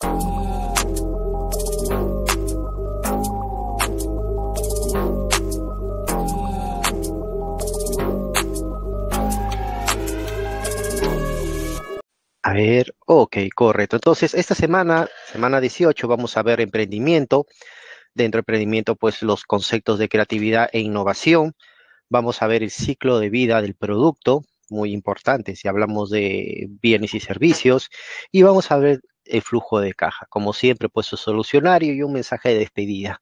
A ver, ok, correcto. Entonces, esta semana, semana 18, vamos a ver emprendimiento. Dentro de emprendimiento, pues, los conceptos de creatividad e innovación. Vamos a ver el ciclo de vida del producto, muy importante, si hablamos de bienes y servicios. Y vamos a ver el flujo de caja. Como siempre, pues, su solucionario y un mensaje de despedida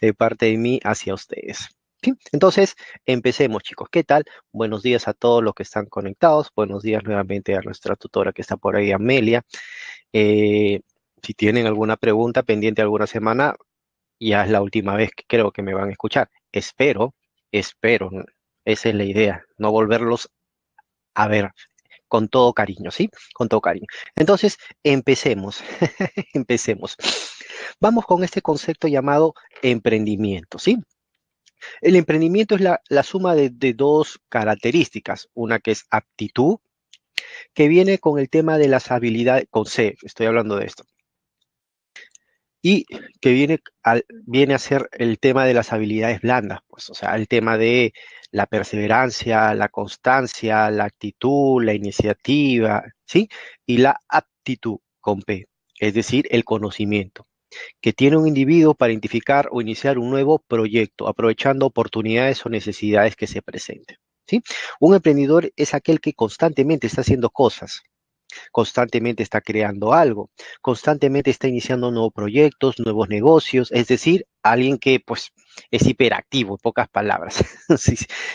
de parte de mí hacia ustedes. ¿Sí? Entonces, empecemos, chicos. ¿Qué tal? Buenos días a todos los que están conectados. Buenos días nuevamente a nuestra tutora que está por ahí, Amelia. Si tienen alguna pregunta pendiente alguna semana, ya es la última vez que creo que me van a escuchar. Espero. Esa es la idea, no volverlos a ver. Con todo cariño, ¿sí? Con todo cariño. Entonces, empecemos. Empecemos. Vamos con este concepto llamado emprendimiento, ¿sí? El emprendimiento es la suma de dos características. Una que es aptitud, que viene con el tema de las habilidades, con C, estoy hablando de esto. Y que viene a ser el tema de las habilidades blandas, pues, o sea, el tema de la perseverancia, la constancia, la actitud, la iniciativa, ¿sí? Y la aptitud, con P, es decir, el conocimiento que tiene un individuo para identificar o iniciar un nuevo proyecto, aprovechando oportunidades o necesidades que se presenten, ¿sí? Un emprendedor es aquel que constantemente está haciendo cosas, constantemente está creando algo, constantemente está iniciando nuevos proyectos, nuevos negocios, es decir, alguien que, pues, es hiperactivo, en pocas palabras,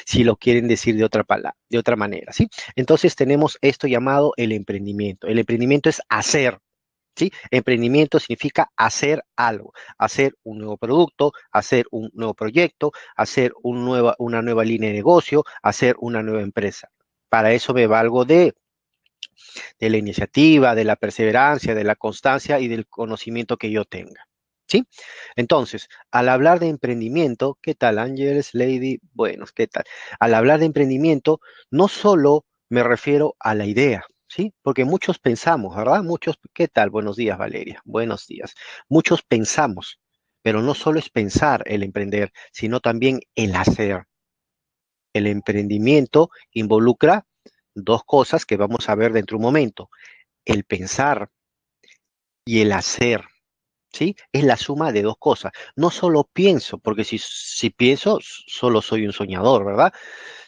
si lo quieren decir de otra manera, ¿sí? Entonces, tenemos esto llamado el emprendimiento. El emprendimiento es hacer, ¿sí? Emprendimiento significa hacer algo, hacer un nuevo producto, hacer un nuevo proyecto, hacer una nueva línea de negocio, hacer una nueva empresa. Para eso me valgo de la iniciativa, de la perseverancia, de la constancia y del conocimiento que yo tenga, ¿sí? Entonces, al hablar de emprendimiento, ¿qué tal, Ángeles, Lady? Buenos, ¿qué tal? Al hablar de emprendimiento, no solo me refiero a la idea, ¿sí? Porque muchos pensamos, ¿verdad? Muchos, ¿qué tal? Buenos días, Valeria. Buenos días. Muchos pensamos, pero no solo es pensar el emprender, sino también el hacer. El emprendimiento involucra dos cosas que vamos a ver dentro de un momento. El pensar y el hacer, ¿sí? Es la suma de dos cosas. No solo pienso, porque si pienso, solo soy un soñador, ¿verdad?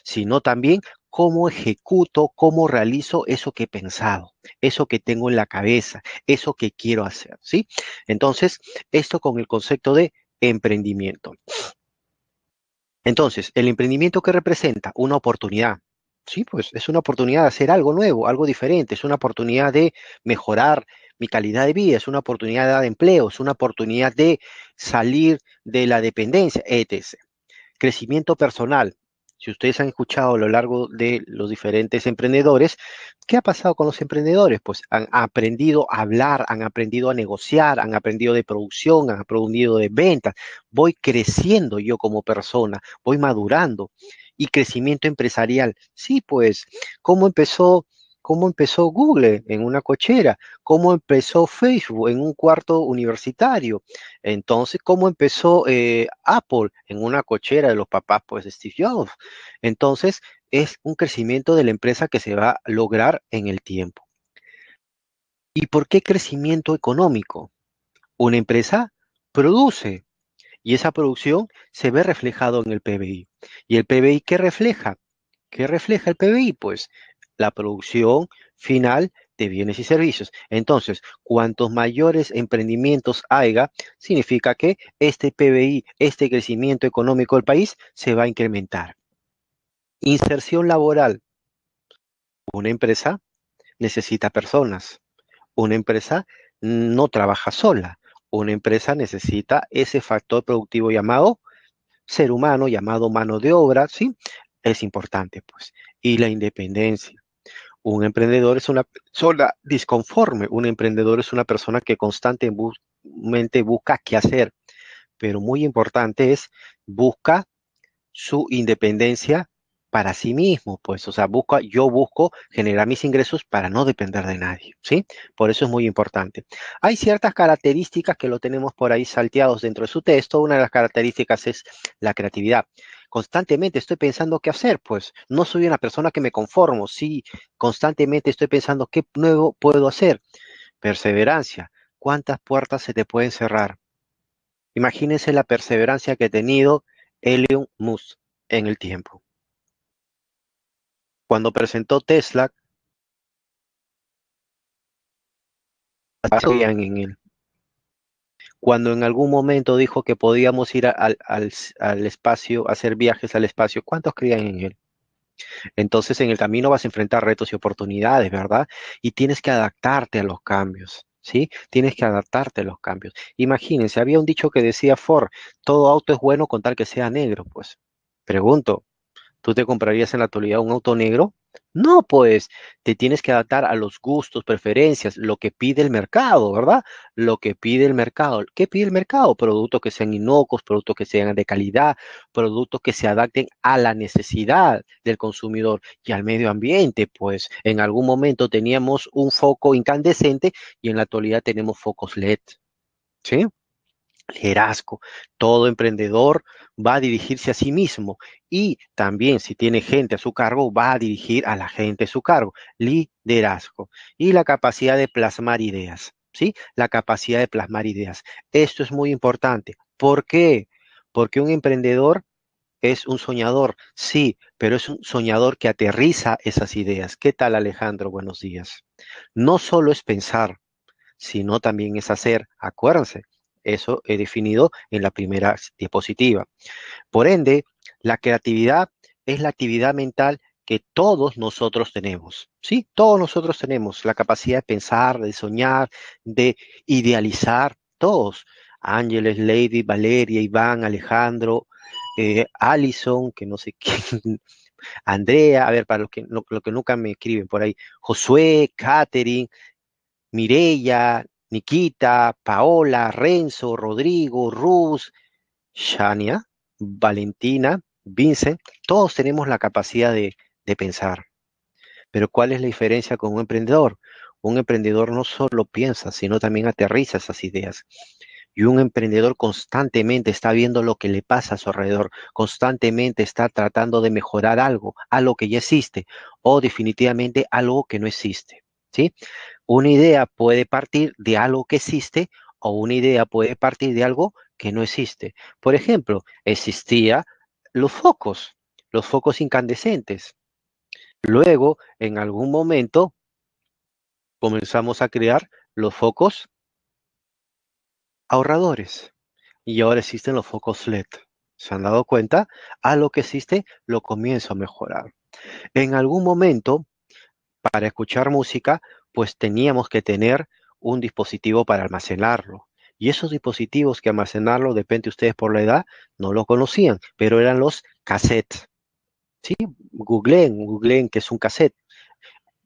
Sino también cómo ejecuto, cómo realizo eso que he pensado, eso que tengo en la cabeza, eso que quiero hacer, ¿sí? Entonces, esto con el concepto de emprendimiento. Entonces, el emprendimiento que representa una oportunidad, sí, pues es una oportunidad de hacer algo nuevo, algo diferente, es una oportunidad de mejorar mi calidad de vida, es una oportunidad de empleo, es una oportunidad de salir de la dependencia, etc. Crecimiento personal. Si ustedes han escuchado a lo largo de los diferentes emprendedores, ¿qué ha pasado con los emprendedores? Pues han aprendido a hablar, han aprendido a negociar, han aprendido de producción, han aprendido de ventas. Voy creciendo yo como persona, voy madurando. Y crecimiento empresarial. Sí, pues, ¿cómo empezó Google? En una cochera. ¿Cómo empezó Facebook? En un cuarto universitario. Entonces, ¿cómo empezó Apple? En una cochera de los papás, pues, de Steve Jobs. Entonces, es un crecimiento de la empresa que se va a lograr en el tiempo. ¿Y por qué crecimiento económico? Una empresa produce. Y esa producción se ve reflejado en el PBI. ¿Y el PBI qué refleja? ¿Qué refleja el PBI? Pues la producción final de bienes y servicios. Entonces, cuantos mayores emprendimientos haya, significa que este PBI, este crecimiento económico del país, se va a incrementar. Inserción laboral. Una empresa necesita personas. Una empresa no trabaja sola. Una empresa necesita ese factor productivo llamado ser humano, llamado mano de obra, ¿sí? Es importante, pues. Y la independencia. Un emprendedor es una persona disconforme. Un emprendedor es una persona que constantemente busca qué hacer. Pero muy importante es busca su independencia para sí mismo, pues, o sea, yo busco generar mis ingresos para no depender de nadie, ¿sí? Por eso es muy importante. Hay ciertas características que lo tenemos por ahí salteados dentro de su texto. Una de las características es la creatividad. Constantemente estoy pensando qué hacer, pues, no soy una persona que me conformo, sí, constantemente estoy pensando qué nuevo puedo hacer. Perseverancia, ¿cuántas puertas se te pueden cerrar? Imagínense la perseverancia que ha tenido Elon Musk en el tiempo. Cuando presentó Tesla, creían en él. Cuando en algún momento dijo que podíamos ir al espacio, hacer viajes al espacio, ¿cuántos creían en él? Entonces, en el camino vas a enfrentar retos y oportunidades, ¿verdad? Y tienes que adaptarte a los cambios, ¿sí? Tienes que adaptarte a los cambios. Imagínense, había un dicho que decía Ford, todo auto es bueno con tal que sea negro, pues. Pregunto, ¿tú te comprarías en la actualidad un auto negro? No, pues, te tienes que adaptar a los gustos, preferencias, lo que pide el mercado, ¿verdad? Lo que pide el mercado. ¿Qué pide el mercado? Productos que sean inocuos, productos que sean de calidad, productos que se adapten a la necesidad del consumidor y al medio ambiente. Pues, en algún momento teníamos un foco incandescente y en la actualidad tenemos focos LED, ¿sí? Liderazgo. Todo emprendedor va a dirigirse a sí mismo y también si tiene gente a su cargo va a dirigir a la gente a su cargo. Liderazgo y la capacidad de plasmar ideas, ¿sí? La capacidad de plasmar ideas. Esto es muy importante. ¿Por qué? Porque un emprendedor es un soñador, sí, pero es un soñador que aterriza esas ideas. ¿Qué tal, Alejandro? Buenos días. No solo es pensar, sino también es hacer. Acuérdense. Eso he definido en la primera diapositiva. Por ende, la creatividad es la actividad mental que todos nosotros tenemos, ¿sí? Todos nosotros tenemos la capacidad de pensar, de soñar, de idealizar, todos. Ángeles, Lady, Valeria, Iván, Alejandro, Alison, que no sé quién, Andrea, a ver, para los que nunca me escriben por ahí, Josué, Catherine, Mireia, Nikita, Paola, Renzo, Rodrigo, Ruz, Shania, Valentina, Vincent, todos tenemos la capacidad de pensar. Pero ¿cuál es la diferencia con un emprendedor? Un emprendedor no solo piensa, sino también aterriza esas ideas. Y un emprendedor constantemente está viendo lo que le pasa a su alrededor, constantemente está tratando de mejorar algo que ya existe o definitivamente algo que no existe. ¿Sí? Una idea puede partir de algo que existe o una idea puede partir de algo que no existe. Por ejemplo, existían los focos incandescentes. Luego, en algún momento, comenzamos a crear los focos ahorradores. Y ahora existen los focos LED. ¿Se han dado cuenta? A lo que existe lo comienzo a mejorar. En algún momento, para escuchar música, pues teníamos que tener un dispositivo para almacenarlo. Y esos dispositivos que almacenarlo, depende ustedes por la edad, no lo conocían, pero eran los cassettes. ¿Sí? Googleen que es un cassette.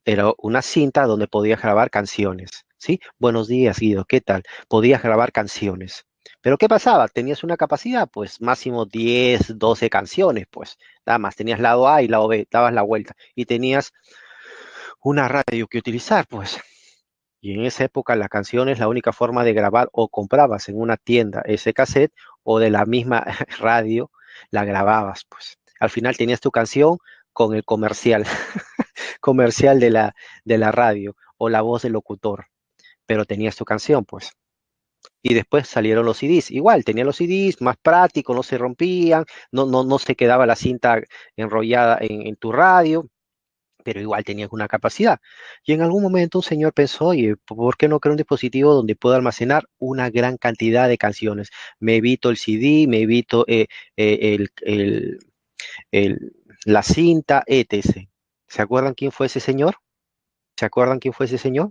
Era una cinta donde podías grabar canciones. ¿Sí? Buenos días, Guido, ¿qué tal? Podías grabar canciones. Pero ¿qué pasaba? Tenías una capacidad, pues, máximo 10, 12 canciones, pues. Nada más, tenías lado A y lado B, dabas la vuelta. Y tenías una radio que utilizar, pues. Y en esa época las canciones, la única forma de grabar, o comprabas en una tienda ese cassette o de la misma radio la grababas, pues. Al final tenías tu canción con el comercial comercial de la radio o la voz del locutor, pero tenías tu canción, pues. Y después salieron los CDs. Igual, tenía los CDs más prácticos, no se rompían, no se quedaba la cinta enrollada en tu radio, pero igual tenía alguna capacidad. Y en algún momento un señor pensó, oye, ¿por qué no creo un dispositivo donde pueda almacenar una gran cantidad de canciones? Me evito el CD, me evito la cinta, etc. ¿Se acuerdan quién fue ese señor? ¿Se acuerdan quién fue ese señor?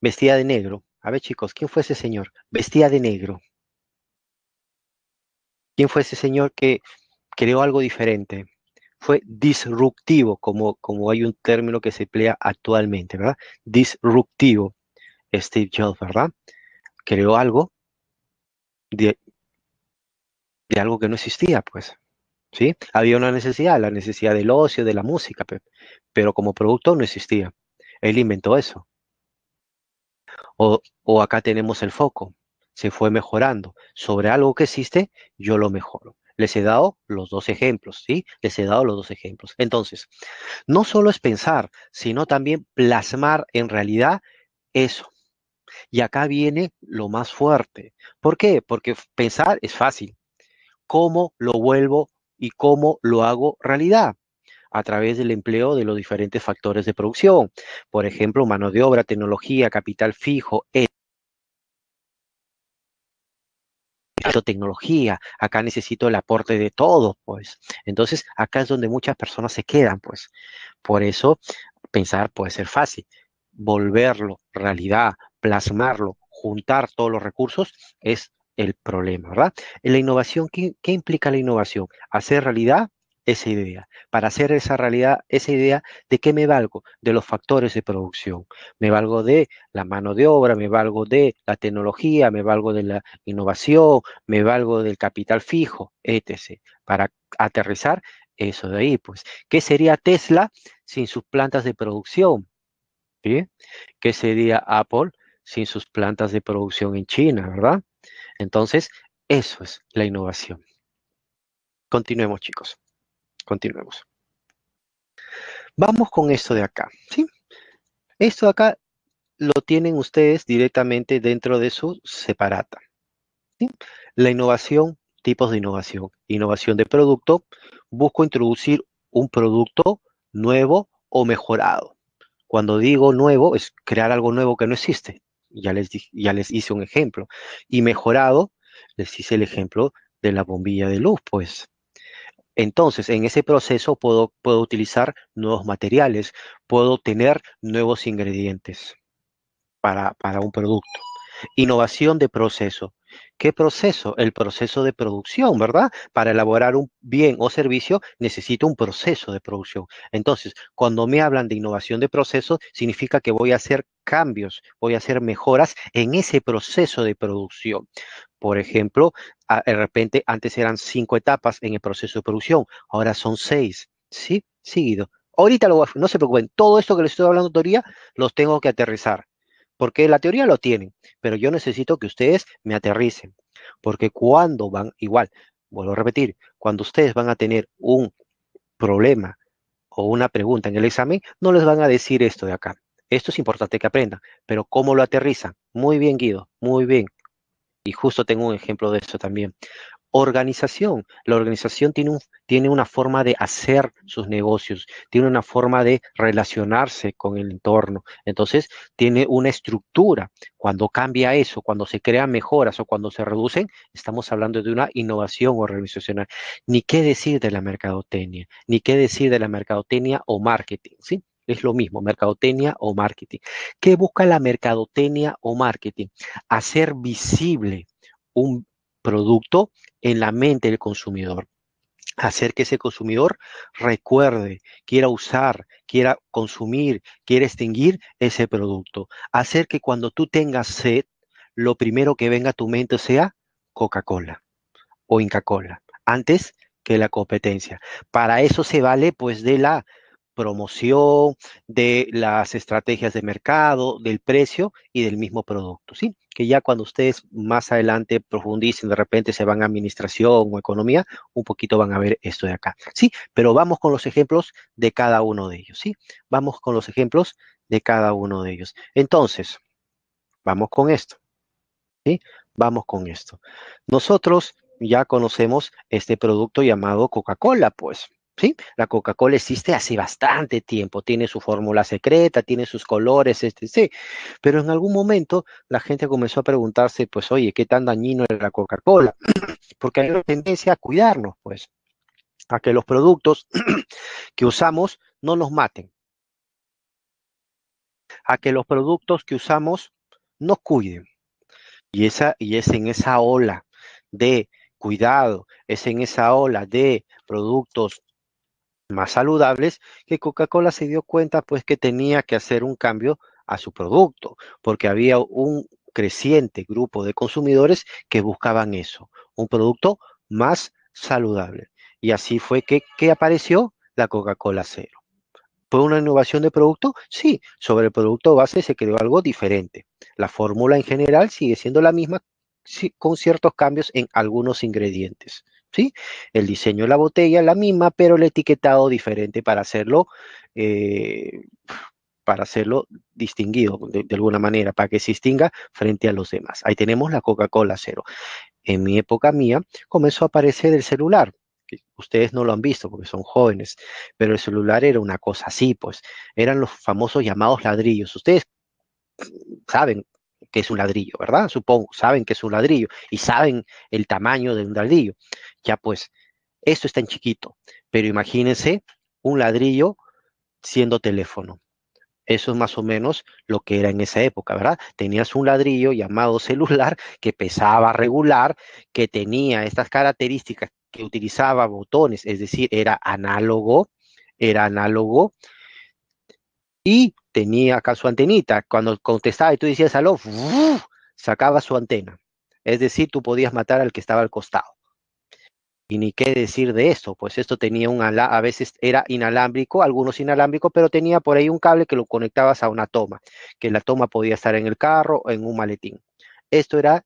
Vestía de negro. A ver, chicos, ¿quién fue ese señor? Vestía de negro. ¿Quién fue ese señor que creó algo diferente? Fue disruptivo, como hay un término que se emplea actualmente, ¿verdad? Disruptivo. Steve Jobs, ¿verdad? Creó algo de algo que no existía, pues. ¿sí? Había una necesidad, la necesidad del ocio, de la música, pero como producto no existía. Él inventó eso. O acá tenemos el foco. Se fue mejorando. Sobre algo que existe, yo lo mejoro. Les he dado los dos ejemplos, ¿sí? Les he dado los dos ejemplos. Entonces, no solo es pensar, sino también plasmar en realidad eso. Y acá viene lo más fuerte. ¿Por qué? Porque pensar es fácil. ¿Cómo lo vuelvo y cómo lo hago realidad? A través del empleo de los diferentes factores de producción. Por ejemplo, mano de obra, tecnología, capital fijo, tecnología, acá necesito el aporte de todo, pues. Entonces, acá es donde muchas personas se quedan, pues. Por eso, pensar puede ser fácil. Volverlo realidad, plasmarlo, juntar todos los recursos es el problema, ¿verdad? La innovación, ¿qué implica la innovación? Hacer realidad esa idea. Para hacer esa realidad, esa idea, ¿de qué me valgo? De los factores de producción. Me valgo de la mano de obra, me valgo de la tecnología, me valgo de la innovación, me valgo del capital fijo, etc. Para aterrizar eso de ahí, pues. ¿Qué sería Tesla sin sus plantas de producción? ¿Sí? ¿Qué sería Apple sin sus plantas de producción en China, verdad? Entonces, eso es la innovación. Continuemos, chicos. Continuemos. Vamos con esto de acá, ¿sí? Esto de acá lo tienen ustedes directamente dentro de su separata, ¿sí? La innovación, tipos de innovación. Innovación de producto. Busco introducir un producto nuevo o mejorado. Cuando digo nuevo, es crear algo nuevo que no existe. Ya les hice un ejemplo. Y mejorado, les hice el ejemplo de la bombilla de luz, pues. Entonces, en ese proceso puedo utilizar nuevos materiales, puedo tener nuevos ingredientes para un producto. Innovación de proceso. ¿Qué proceso? El proceso de producción, ¿verdad? Para elaborar un bien o servicio necesito un proceso de producción. Entonces, cuando me hablan de innovación de proceso, significa que voy a hacer cambios, voy a hacer mejoras en ese proceso de producción. Por ejemplo, de repente antes eran 5 etapas en el proceso de producción, ahora son 6, ¿sí? Seguido. Ahorita no se preocupen, todo esto que les estoy hablando de teoría, los tengo que aterrizar. Porque la teoría lo tienen, pero yo necesito que ustedes me aterricen. Porque cuando van, igual, vuelvo a repetir, cuando ustedes van a tener un problema o una pregunta en el examen, no les van a decir esto de acá. Esto es importante que aprendan, pero ¿cómo lo aterrizan? Muy bien, Guido, muy bien. Y justo tengo un ejemplo de esto también. Organización. La organización tiene una forma de hacer sus negocios, tiene una forma de relacionarse con el entorno. Entonces, tiene una estructura. Cuando cambia eso, cuando se crean mejoras o cuando se reducen, estamos hablando de una innovación organizacional. Ni qué decir de la mercadotecnia, ni qué decir de la mercadotecnia o marketing, ¿sí? Es lo mismo, mercadotecnia o marketing. ¿Qué busca la mercadotecnia o marketing? Hacer visible un producto en la mente del consumidor, hacer que ese consumidor recuerde, quiera usar, quiera consumir, quiera extinguir ese producto, hacer que cuando tú tengas sed, lo primero que venga a tu mente sea Coca-Cola o Inca-Cola, antes que la competencia. Para eso se vale pues de la promoción, de las estrategias de mercado, del precio y del mismo producto, ¿sí? Que ya cuando ustedes más adelante profundicen, de repente se van a administración o economía, un poquito van a ver esto de acá, ¿sí? Pero vamos con los ejemplos de cada uno de ellos, ¿sí? Vamos con los ejemplos de cada uno de ellos. Entonces, vamos con esto, ¿sí? Vamos con esto. Nosotros ya conocemos este producto llamado Coca-Cola, pues, ¿sí? La Coca-Cola existe hace bastante tiempo, tiene su fórmula secreta, tiene sus colores, sí. Pero en algún momento la gente comenzó a preguntarse, pues, oye, ¿qué tan dañino era la Coca-Cola? Porque hay una tendencia a cuidarnos, pues, a que los productos que usamos no nos maten, a que los productos que usamos nos cuiden. Y es en esa ola de cuidado, es en esa ola de productos más saludables, que Coca-Cola se dio cuenta pues que tenía que hacer un cambio a su producto, porque había un creciente grupo de consumidores que buscaban eso, un producto más saludable. Y así fue que apareció la Coca-Cola Cero. ¿Fue una innovación de producto? Sí, sobre el producto base se creó algo diferente. La fórmula en general sigue siendo la misma, con ciertos cambios en algunos ingredientes, ¿sí? El diseño de la botella es la misma, pero el etiquetado diferente para hacerlo distinguido de alguna manera, para que se distinga frente a los demás. Ahí tenemos la Coca-Cola Cero. En mi época mía comenzó a aparecer el celular. Ustedes no lo han visto porque son jóvenes, pero el celular era una cosa así, pues. Eran los famosos llamados ladrillos. Ustedes saben que es un ladrillo, ¿verdad? Supongo, saben que es un ladrillo y saben el tamaño de un ladrillo. Ya pues, esto está en chiquito, pero imagínense un ladrillo siendo teléfono. Eso es más o menos lo que era en esa época, ¿verdad? Tenías un ladrillo llamado celular que pesaba regular, que tenía estas características, que utilizaba botones, es decir, era análogo y tenía acá su antenita. Cuando contestaba y tú decías aló, sacaba su antena. Es decir, tú podías matar al que estaba al costado. Y ni qué decir de esto, pues esto tenía un ala, a veces era inalámbrico, algunos inalámbricos, pero tenía por ahí un cable que lo conectabas a una toma, que la toma podía estar en el carro o en un maletín. Esto era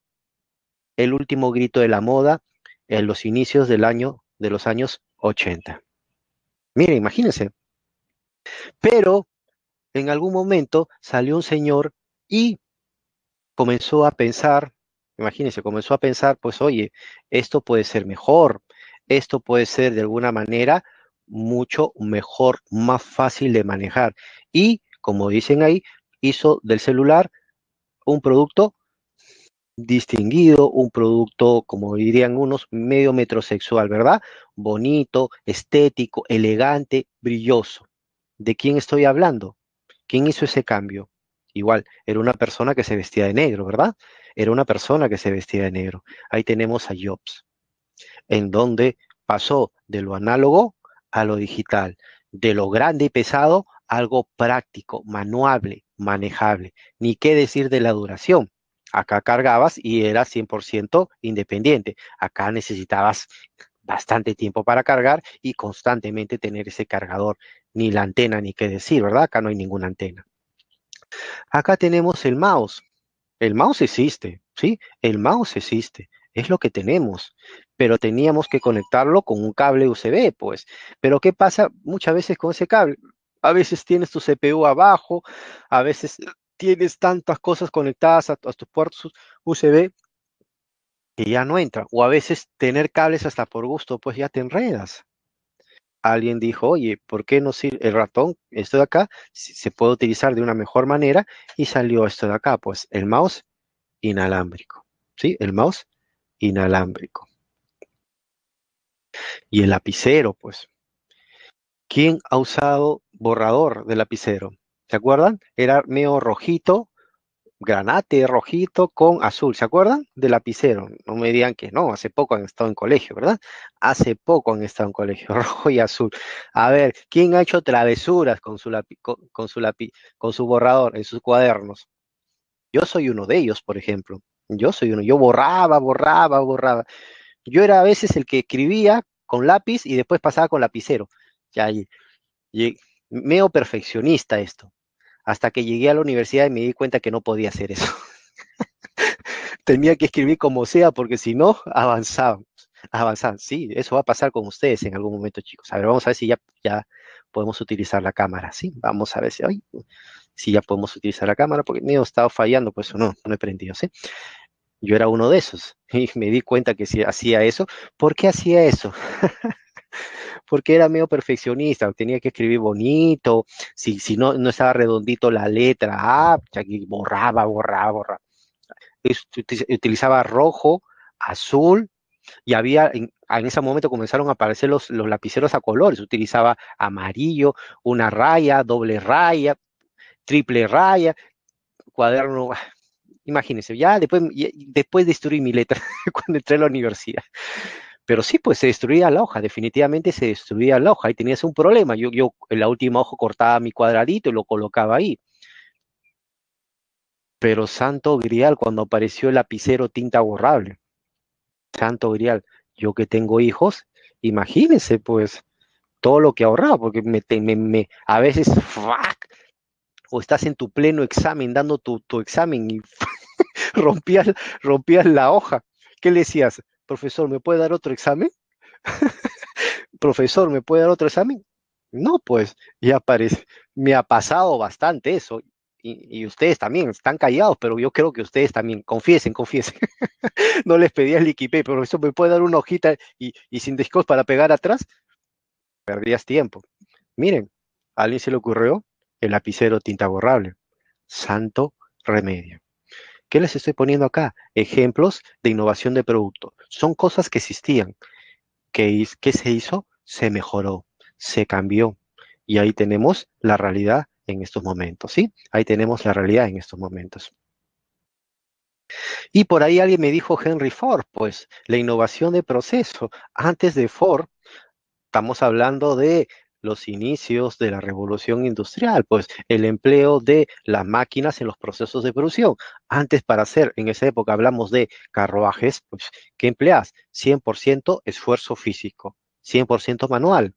el último grito de la moda en los inicios de los años 80. Miren, imagínense. Pero en algún momento salió un señor y comenzó a pensar, imagínense, comenzó a pensar, pues oye, esto puede ser mejor, esto puede ser de alguna manera mucho mejor, más fácil de manejar. Y, como dicen ahí, hizo del celular un producto distinguido, un producto, como dirían unos, medio metrosexual, ¿verdad? Bonito, estético, elegante, brilloso. ¿De quién estoy hablando? ¿Quién hizo ese cambio? Igual, era una persona que se vestía de negro, ¿verdad? Era una persona que se vestía de negro. Ahí tenemos a Jobs, en donde pasó de lo análogo a lo digital, de lo grande y pesado a algo práctico, manuable, manejable. Ni qué decir de la duración. Acá cargabas y eras 100% independiente. Acá necesitabas bastante tiempo para cargar y constantemente tener ese cargador. Ni la antena, ni qué decir, ¿verdad? Acá no hay ninguna antena. Acá tenemos el mouse. El mouse existe, ¿sí? El mouse existe, es lo que tenemos, pero teníamos que conectarlo con un cable USB, pues. Pero ¿qué pasa muchas veces con ese cable? A veces tienes tu CPU abajo, a veces tienes tantas cosas conectadas a tus puertos USB que ya no entran. O a veces tener cables hasta por gusto, pues ya te enredas. Alguien dijo, oye, ¿por qué no sirve el ratón? Esto de acá se puede utilizar de una mejor manera y salió esto de acá, pues el mouse inalámbrico, ¿sí? El mouse inalámbrico. Y el lapicero, pues. ¿Quién ha usado borrador de lapicero? ¿Se acuerdan? Era medio rojito, granate rojito con azul. ¿Se acuerdan? De lapicero. No me digan que no, hace poco han estado en colegio, ¿verdad? Hace poco han estado en colegio, rojo y azul. A ver, ¿quién ha hecho travesuras con su borrador en sus cuadernos? Yo soy uno de ellos, por ejemplo. Yo soy uno. Yo borraba. Yo era a veces el que escribía con lápiz y después pasaba con lapicero. Ya, medio perfeccionista esto. Hasta que llegué a la universidad y me di cuenta que no podía hacer eso. Tenía que escribir como sea, porque si no, avanzamos. Sí, eso va a pasar con ustedes en algún momento, chicos. A ver, vamos a ver si ya podemos utilizar la cámara, ¿sí? Vamos a ver si ya podemos utilizar la cámara, porque me he estado fallando, pues no he aprendido, ¿sí? Yo era uno de esos y me di cuenta que si hacía eso, ¿por qué hacía eso? Porque era medio perfeccionista, tenía que escribir bonito, si no estaba redondito la letra, borraba. Utilizaba rojo, azul, y había, en ese momento comenzaron a aparecer los lapiceros a colores, utilizaba amarillo, una raya, doble raya, triple raya, cuaderno, imagínense, ya después destruí mi letra cuando entré a la universidad. Pero sí, pues se destruía la hoja, definitivamente se destruía la hoja. Ahí tenías un problema. Yo en la última hoja cortaba mi cuadradito y lo colocaba ahí. Pero santo grial, cuando apareció el lapicero tinta borrable. Santo grial. Yo que tengo hijos imagínense, pues, todo lo que ahorraba, porque a veces, ¡fuck! O estás en tu pleno examen, dando tu examen y rompías la hoja. ¿Qué le decías? Profesor, ¿me puede dar otro examen? Profesor, ¿me puede dar otro examen? No, pues, ya parece. Me ha pasado bastante eso. Y ustedes también, están callados, pero yo creo que ustedes también, confiesen. No les pedías liquipay, pero eso me puede dar una hojita y sin discos para pegar atrás. Perdías tiempo. Miren, a alguien se le ocurrió el lapicero tinta borrable. Santo remedio. ¿Qué les estoy poniendo acá? Ejemplos de innovación de producto. Son cosas que existían. ¿Qué se hizo? Se mejoró, se cambió. Y ahí tenemos la realidad en estos momentos, ¿sí? Ahí tenemos la realidad en estos momentos. Y por ahí alguien me dijo, Henry Ford, pues, la innovación de proceso. Antes de Ford, estamos hablando de los inicios de la revolución industrial, pues, el empleo de las máquinas en los procesos de producción. Antes, para hacer, en esa época hablamos de carruajes, pues, ¿qué empleas? 100% esfuerzo físico, 100% manual.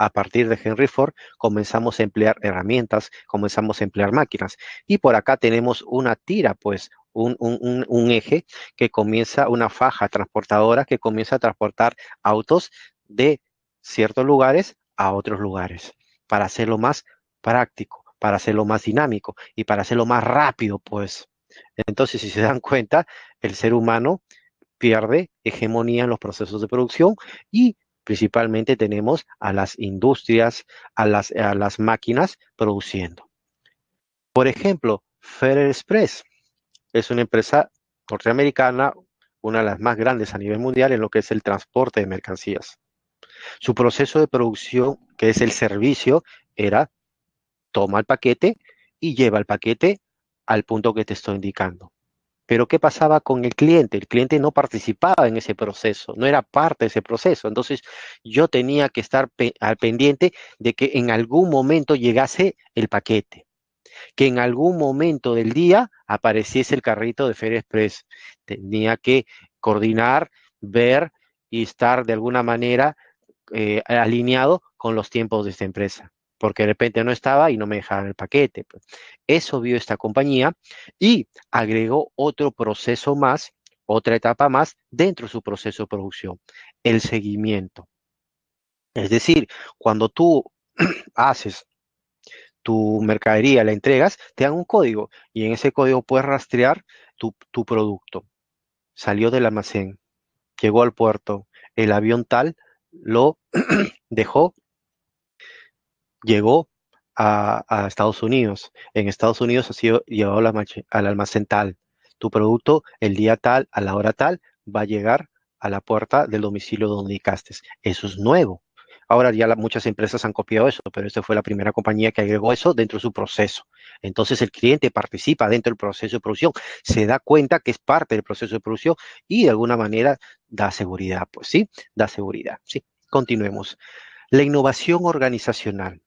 A partir de Henry Ford comenzamos a emplear herramientas, comenzamos a emplear máquinas. Y por acá tenemos una tira, pues, un eje que comienza, una faja transportadora que comienza a transportar autos de ciertos lugares a otros lugares, para hacerlo más práctico, para hacerlo más dinámico y para hacerlo más rápido, pues. Entonces, si se dan cuenta, el ser humano pierde hegemonía en los procesos de producción y principalmente tenemos a las industrias, a las máquinas produciendo. Por ejemplo, Federal Express es una empresa norteamericana, una de las más grandes a nivel mundial en lo que es el transporte de mercancías. Su proceso de producción, que es el servicio, era toma el paquete y lleva el paquete al punto que te estoy indicando. Pero ¿qué pasaba con el cliente? El cliente no participaba en ese proceso, no era parte de ese proceso. Entonces, yo tenía que estar al pendiente de que en algún momento llegase el paquete, que en algún momento del día apareciese el carrito de Feria Express. Tenía que coordinar, ver y estar de alguna manera alineado con los tiempos de esta empresa, porque de repente no estaba y no me dejaban el paquete. Eso vio esta compañía y agregó otro proceso más, otra etapa más dentro de su proceso de producción, el seguimiento. Es decir, cuando tú haces tu mercadería, la entregas, te dan un código y en ese código puedes rastrear tu producto. Salió del almacén, llegó al puerto, el avión tal lo dejó, llegó a Estados Unidos. En Estados Unidos ha sido llevado al almacén tal. Tu producto, el día tal, a la hora tal, va a llegar a la puerta del domicilio donde indicaste. Eso es nuevo. Ahora ya muchas empresas han copiado eso, pero esta fue la primera compañía que agregó eso dentro de su proceso. Entonces, el cliente participa dentro del proceso de producción, se da cuenta que es parte del proceso de producción y de alguna manera da seguridad, pues, ¿sí? Da seguridad, ¿sí? Continuemos. La innovación organizacional.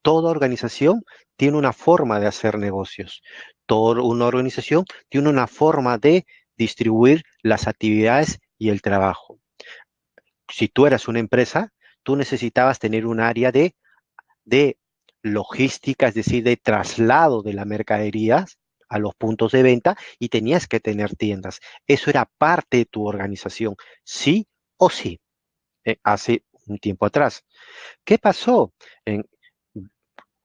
Toda organización tiene una forma de hacer negocios. Toda una organización tiene una forma de distribuir las actividades y el trabajo. Si tú eras una empresa, tú necesitabas tener un área de logística, es decir, de traslado de la mercadería a los puntos de venta y tenías que tener tiendas. Eso era parte de tu organización, sí o sí, hace un tiempo atrás. ¿Qué pasó?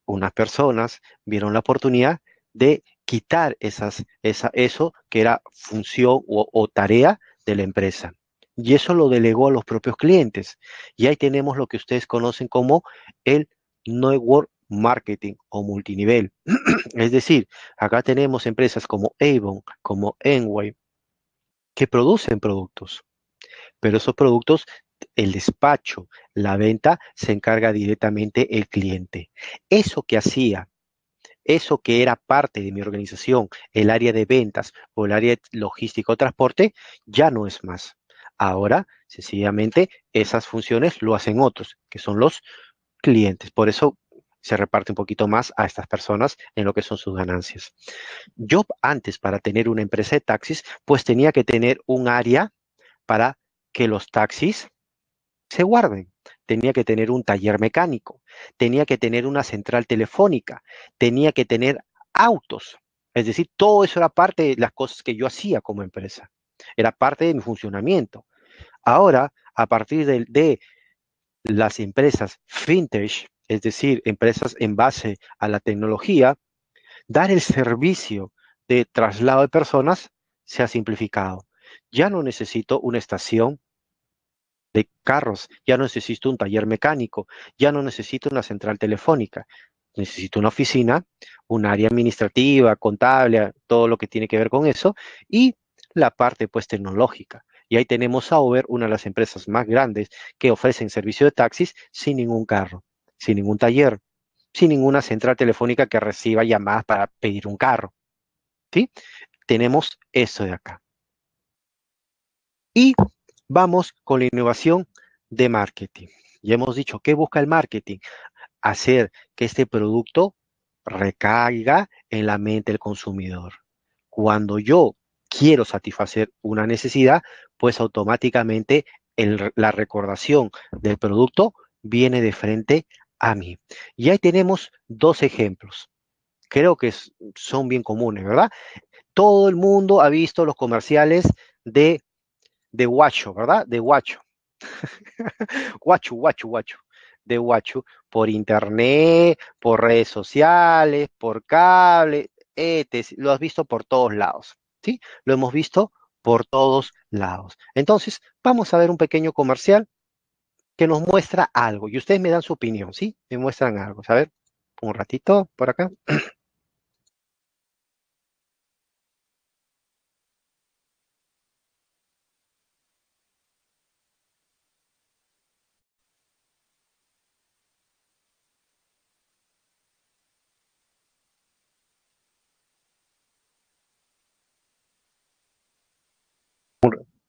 Unas personas vieron la oportunidad de quitar eso que era función o tarea de la empresa. Y eso lo delegó a los propios clientes. Y ahí tenemos lo que ustedes conocen como el network marketing o multinivel. Es decir, acá tenemos empresas como Avon, como Enway, que producen productos. Pero esos productos, el despacho, la venta, se encarga directamente el cliente. Eso que hacía, eso que era parte de mi organización, el área de ventas o el área logística o transporte, ya no es más. Ahora, sencillamente, esas funciones lo hacen otros, que son los clientes. Por eso se reparte un poquito más a estas personas en lo que son sus ganancias. Yo antes, para tener una empresa de taxis, pues tenía que tener un área para que los taxis se guarden. Tenía que tener un taller mecánico, tenía que tener una central telefónica, tenía que tener autos. Es decir, todo eso era parte de las cosas que yo hacía como empresa. Era parte de mi funcionamiento. Ahora, a partir de las empresas fintech, es decir, empresas en base a la tecnología, dar el servicio de traslado de personas se ha simplificado. Ya no necesito una estación de carros, ya no necesito un taller mecánico, ya no necesito una central telefónica. Necesito una oficina, un área administrativa, contable, todo lo que tiene que ver con eso, y la parte pues tecnológica. Y ahí tenemos a Uber, una de las empresas más grandes que ofrecen servicio de taxis sin ningún carro, sin ningún taller, sin ninguna central telefónica que reciba llamadas para pedir un carro. ¿Sí? Tenemos eso de acá. Y vamos con la innovación de marketing. Ya hemos dicho, ¿qué busca el marketing? Hacer que este producto recaiga en la mente del consumidor. Cuando yo quiero satisfacer una necesidad, pues automáticamente la recordación del producto viene de frente a mí. Y ahí tenemos dos ejemplos. Creo que son bien comunes, ¿verdad? Todo el mundo ha visto los comerciales de Guacho, ¿verdad? De Guacho. Guacho. De Guacho por internet, por redes sociales, por cable, etc. Lo has visto por todos lados. ¿Sí? Lo hemos visto por todos lados. Entonces, vamos a ver un pequeño comercial que nos muestra algo. Y ustedes me dan su opinión, ¿sí? Me muestran algo. A ver, un ratito por acá.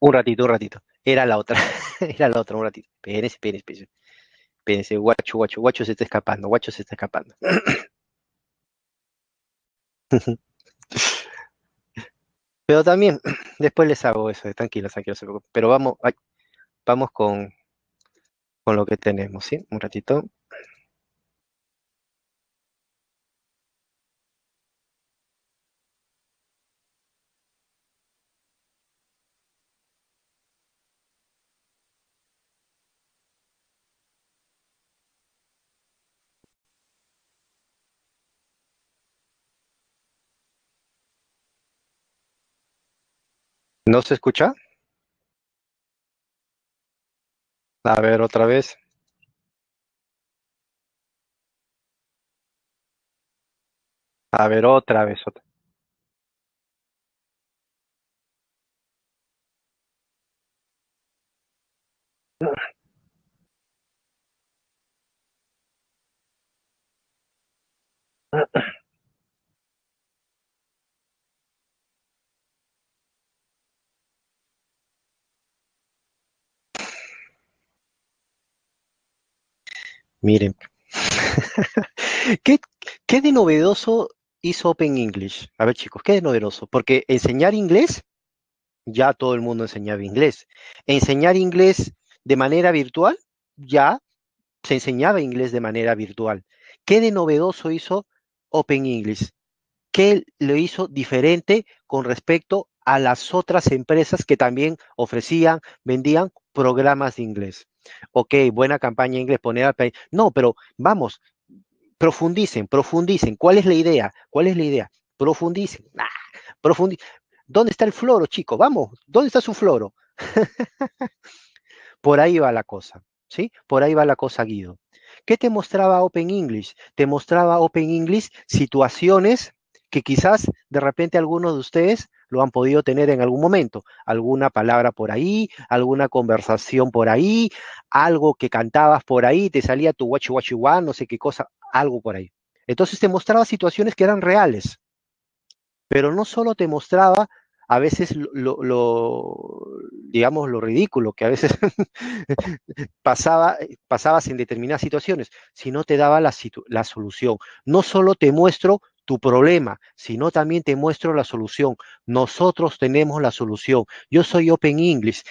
Un ratito. Era la otra, un ratito. Espérense. Guacho se está escapando. Pero también, después les hago eso. Tranquilo, no se preocupen. Pero vamos con lo que tenemos, ¿sí? Un ratito. ¿No se escucha? A ver, otra vez. A ver, otra vez. Miren, ¿Qué de novedoso hizo Open English? A ver, chicos, ¿qué de novedoso? Porque enseñar inglés, ya todo el mundo enseñaba inglés. Enseñar inglés de manera virtual, ya se enseñaba inglés de manera virtual. ¿Qué de novedoso hizo Open English? ¿Qué lo hizo diferente con respecto a las otras empresas que también ofrecían, vendían programas de inglés? Ok, buena campaña en inglés, poner al país. No, pero vamos, profundicen. ¿Cuál es la idea? Profundicen. ¿Dónde está el floro, chicos? Vamos, ¿dónde está su floro? Por ahí va la cosa, ¿sí? Por ahí va la cosa, Guido. ¿Qué te mostraba Open English? Te mostraba Open English situaciones que quizás de repente algunos de ustedes lo han podido tener en algún momento. Alguna palabra por ahí, alguna conversación por ahí, algo que cantabas por ahí, te salía tu guachu, no sé qué cosa, algo por ahí. Entonces te mostraba situaciones que eran reales, pero no solo te mostraba a veces lo ridículo que a veces pasabas en determinadas situaciones, sino te daba la solución. No solo te muestro tu problema, sino también te muestro la solución. Nosotros tenemos la solución. Yo soy Open English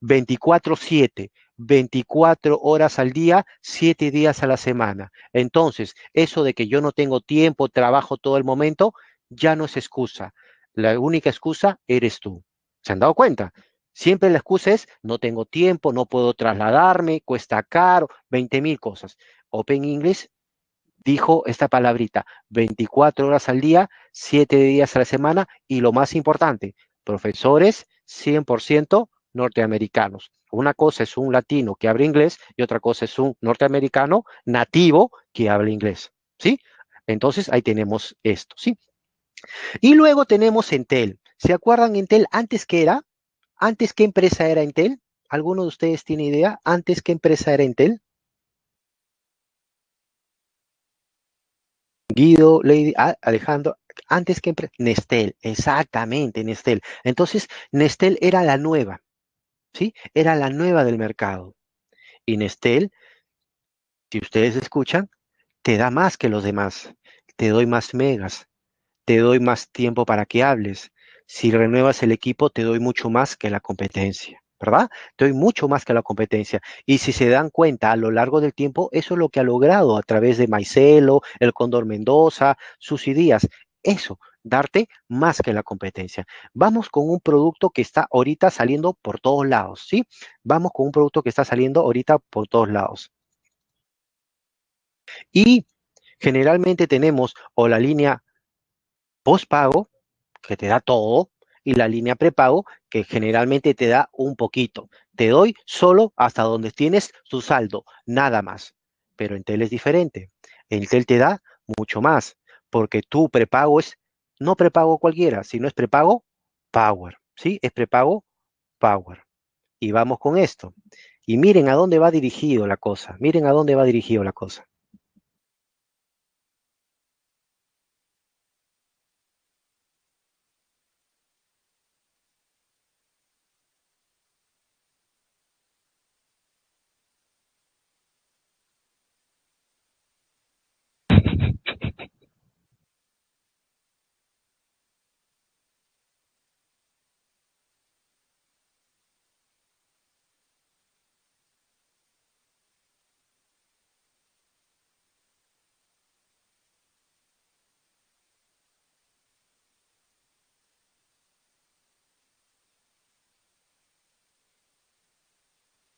24/7. 24 horas al día, 7 días a la semana. Entonces, eso de que yo no tengo tiempo, trabajo todo el momento, ya no es excusa. La única excusa eres tú. ¿Se han dado cuenta? Siempre la excusa es, no tengo tiempo, no puedo trasladarme, cuesta caro, 20,000 cosas. Open English dijo esta palabrita, 24 horas al día, 7 días a la semana, y lo más importante, profesores 100% norteamericanos. Una cosa es un latino que habla inglés y otra cosa es un norteamericano nativo que habla inglés, ¿sí? Entonces, ahí tenemos esto, ¿sí? Y luego tenemos Entel. ¿Se acuerdan Entel antes qué era? ¿Antes qué empresa era Entel? ¿Alguno de ustedes tiene idea? ¿Antes qué empresa era Entel? Guido, Lady, Alejandro, ¿antes qué empresa? Nestel, exactamente, Nestel. Entonces, Nestel era la nueva, ¿sí? Era la nueva del mercado. Y Nestel, si ustedes escuchan, te da más que los demás. Te doy más megas, te doy más tiempo para que hables. Si renuevas el equipo, te doy mucho más que la competencia, ¿verdad? Te doy mucho más que la competencia. Y si se dan cuenta, a lo largo del tiempo, eso es lo que ha logrado a través de Maicelo, el Condor Mendoza, Susy Díaz. Eso, darte más que la competencia. Vamos con un producto que está ahorita saliendo por todos lados, ¿sí? Vamos con un producto que está saliendo ahorita por todos lados. Y generalmente tenemos o la línea postpago, que te da todo, y la línea prepago, que generalmente te da un poquito. Te doy solo hasta donde tienes tu saldo, nada más. Pero Entel es diferente. Entel te da mucho más, porque tu prepago es, no prepago cualquiera, sino es prepago Power, ¿sí? Es prepago Power. Y vamos con esto. Y miren a dónde va dirigido la cosa, miren a dónde va dirigido la cosa.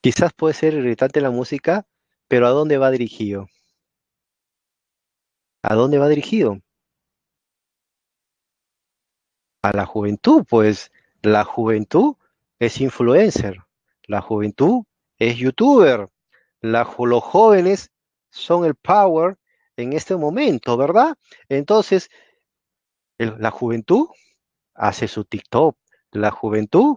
Quizás puede ser irritante la música, pero ¿a dónde va dirigido? ¿A dónde va dirigido? A la juventud, pues. La juventud es influencer. La juventud es youtuber. Los jóvenes son el power en este momento, ¿verdad? Entonces, la juventud hace su TikTok. La juventud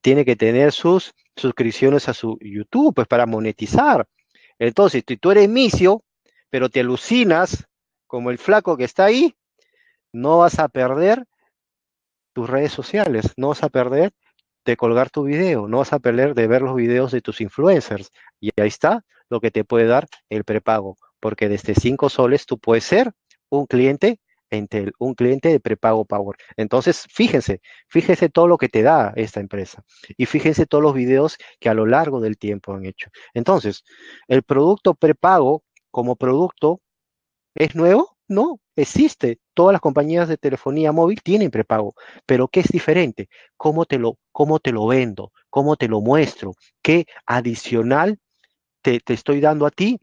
tiene que tener sus suscripciones a su YouTube, pues, para monetizar. Entonces, tú eres misio, pero te alucinas como el flaco que está ahí, no vas a perder tus redes sociales, no vas a perder de colgar tu video, no vas a perder de ver los videos de tus influencers. Y ahí está lo que te puede dar el prepago, porque desde 5 soles tú puedes ser un cliente Entel, un cliente de prepago Power. Entonces, fíjense todo lo que te da esta empresa y fíjense todos los videos que a lo largo del tiempo han hecho. Entonces, ¿el producto prepago como producto es nuevo? No, existe. Todas las compañías de telefonía móvil tienen prepago, pero ¿qué es diferente? ¿Cómo te lo vendo? ¿Cómo te lo muestro? ¿Qué adicional te estoy dando a ti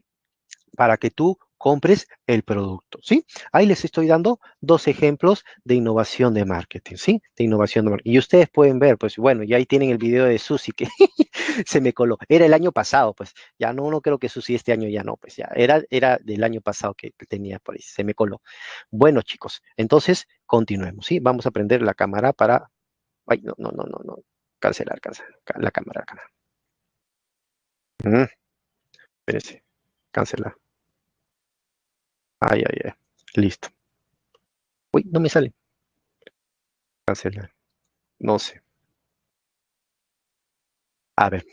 para que tú compres el producto, ¿sí? Ahí les estoy dando 2 ejemplos de innovación de marketing, ¿sí? De innovación de marketing. Y ustedes pueden ver, pues, bueno, ya ahí tienen el video de Susy que se me coló. Era el año pasado, pues. Ya no creo que Susy este año ya no, pues, ya. Era del año pasado que tenía por ahí. Se me coló. Bueno, chicos, entonces, continuemos, ¿sí? Vamos a prender la cámara para... Ay, no. Cancelar. La cámara. Espérense. Cancelar. Ay. Listo. Uy, no me sale. Cancelar. No sé. A ver.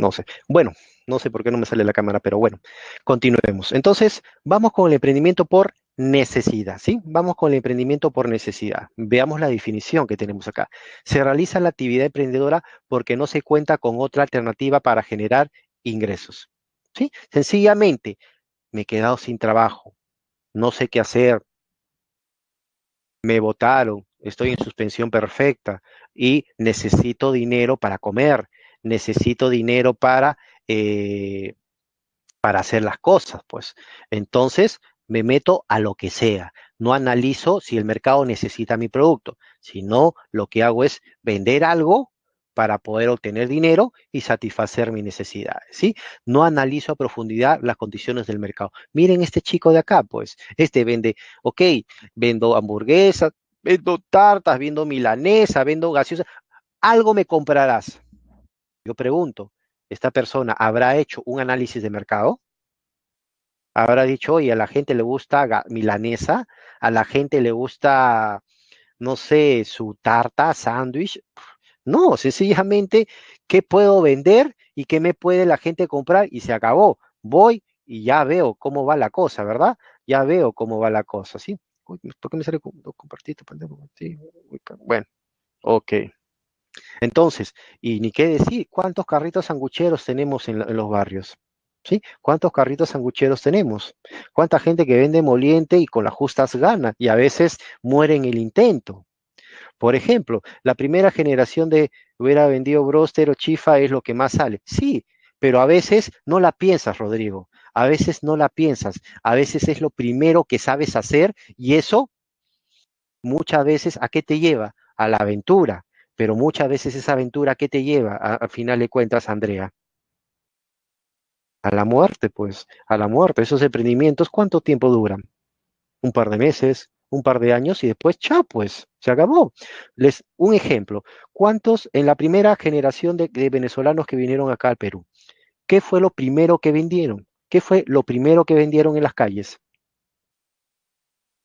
No sé. Bueno, no sé por qué no me sale la cámara, pero bueno. Continuemos. Entonces, vamos con el emprendimiento por Necesidad, ¿sí? Vamos con el emprendimiento por necesidad. Veamos la definición que tenemos acá. Se realiza la actividad emprendedora porque no se cuenta con otra alternativa para generar ingresos, ¿sí? Sencillamente, me he quedado sin trabajo, no sé qué hacer, me botaron, estoy en suspensión perfecta y necesito dinero para comer, necesito dinero para hacer las cosas, pues. Entonces, me meto a lo que sea. No analizo si el mercado necesita mi producto, sino lo que hago es vender algo para poder obtener dinero y satisfacer mis necesidades, ¿sí? No analizo a profundidad las condiciones del mercado. Miren este chico de acá, pues. Este vende, ok, vendo hamburguesas, vendo tartas, vendo milanesa, vendo gaseosa. Algo me comprarás. Yo pregunto, ¿esta persona habrá hecho un análisis de mercado? Habrá dicho, oye, a la gente le gusta milanesa, a la gente le gusta, no sé, su tarta, sándwich. No, sencillamente, ¿qué puedo vender y qué me puede la gente comprar? Y se acabó. Voy y ya veo cómo va la cosa, ¿verdad? Ya veo cómo va la cosa, ¿sí? Uy, ¿por qué me sale compartido? Bueno, ok. Entonces, y ni qué decir, ¿cuántos carritos sangucheros tenemos en los barrios? ¿Sí? ¿Cuántos carritos sangucheros tenemos? ¿Cuánta gente que vende moliente y con las justas gana? Y a veces muere en el intento. Por ejemplo, la primera generación de hubiera vendido bróster o chifa es lo que más sale. Sí, pero a veces no la piensas, Rodrigo. A veces no la piensas. A veces es lo primero que sabes hacer y eso muchas veces ¿a qué te lleva? A la aventura. Pero muchas veces esa aventura ¿a qué te lleva? Al final de cuentas, Andrea. A la muerte, pues, a la muerte. Esos emprendimientos, ¿cuánto tiempo duran? Un par de meses, un par de años y después, chao, pues, se acabó. Un ejemplo, ¿cuántos en la primera generación de venezolanos que vinieron acá al Perú? ¿Qué fue lo primero que vendieron? ¿Qué fue lo primero que vendieron en las calles?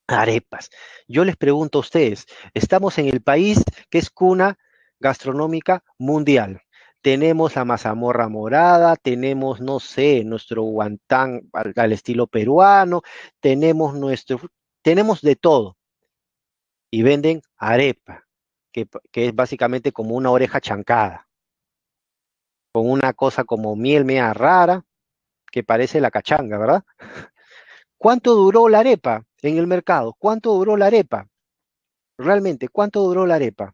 Arepas. Yo les pregunto a ustedes, estamos en el país que es cuna gastronómica mundial. Tenemos la mazamorra morada, tenemos, no sé, nuestro guantán al estilo peruano, tenemos de todo. Y venden arepa, que es básicamente como una oreja chancada, con una cosa como miel media rara, que parece la cachanga, ¿verdad? ¿Cuánto duró la arepa en el mercado? ¿Cuánto duró la arepa? Realmente, ¿cuánto duró la arepa?